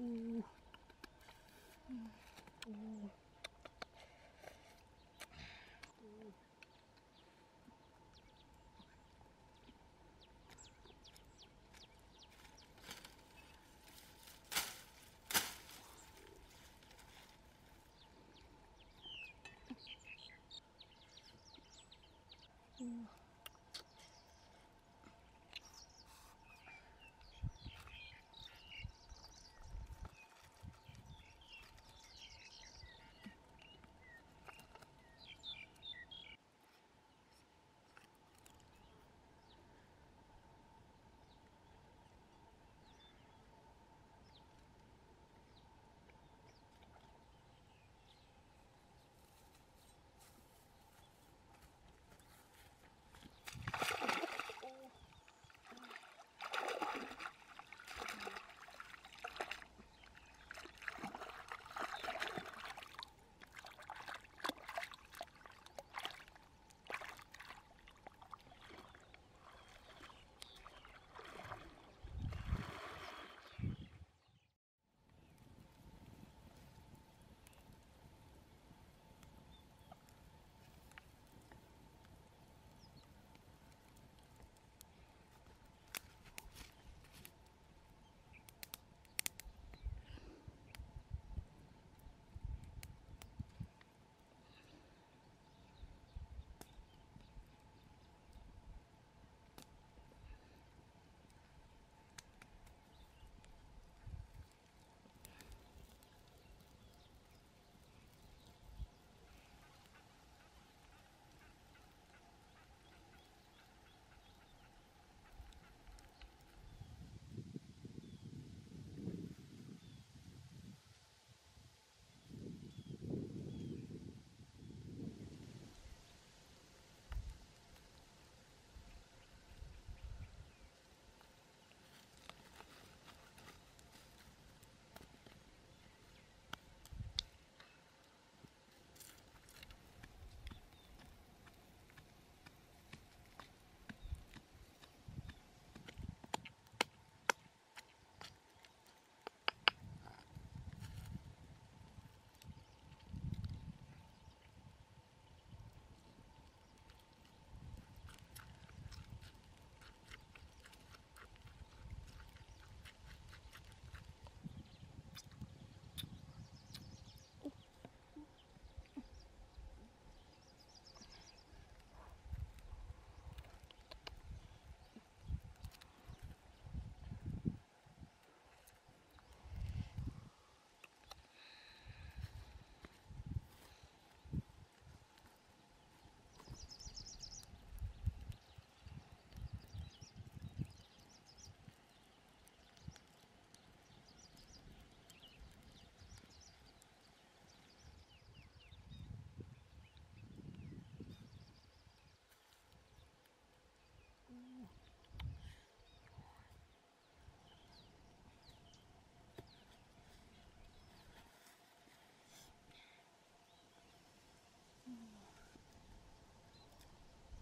Ooh. Ooh.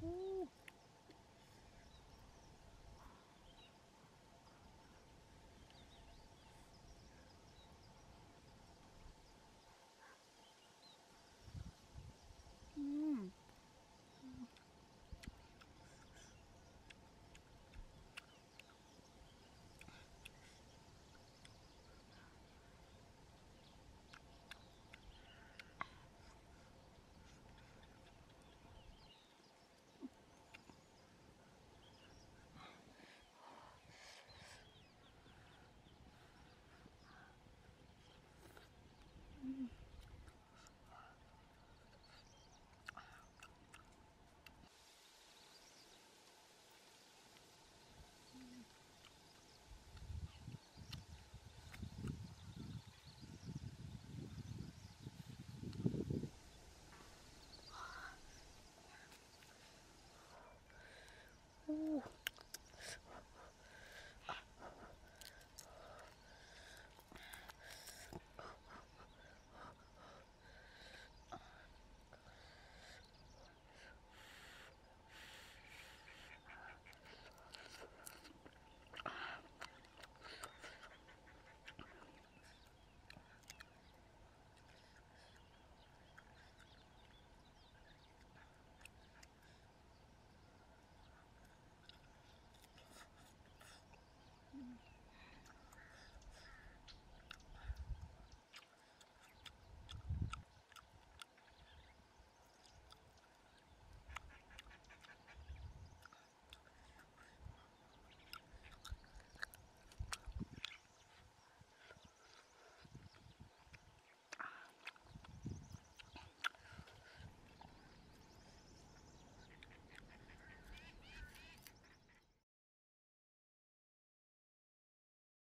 Ooh. Ooh. Ooh.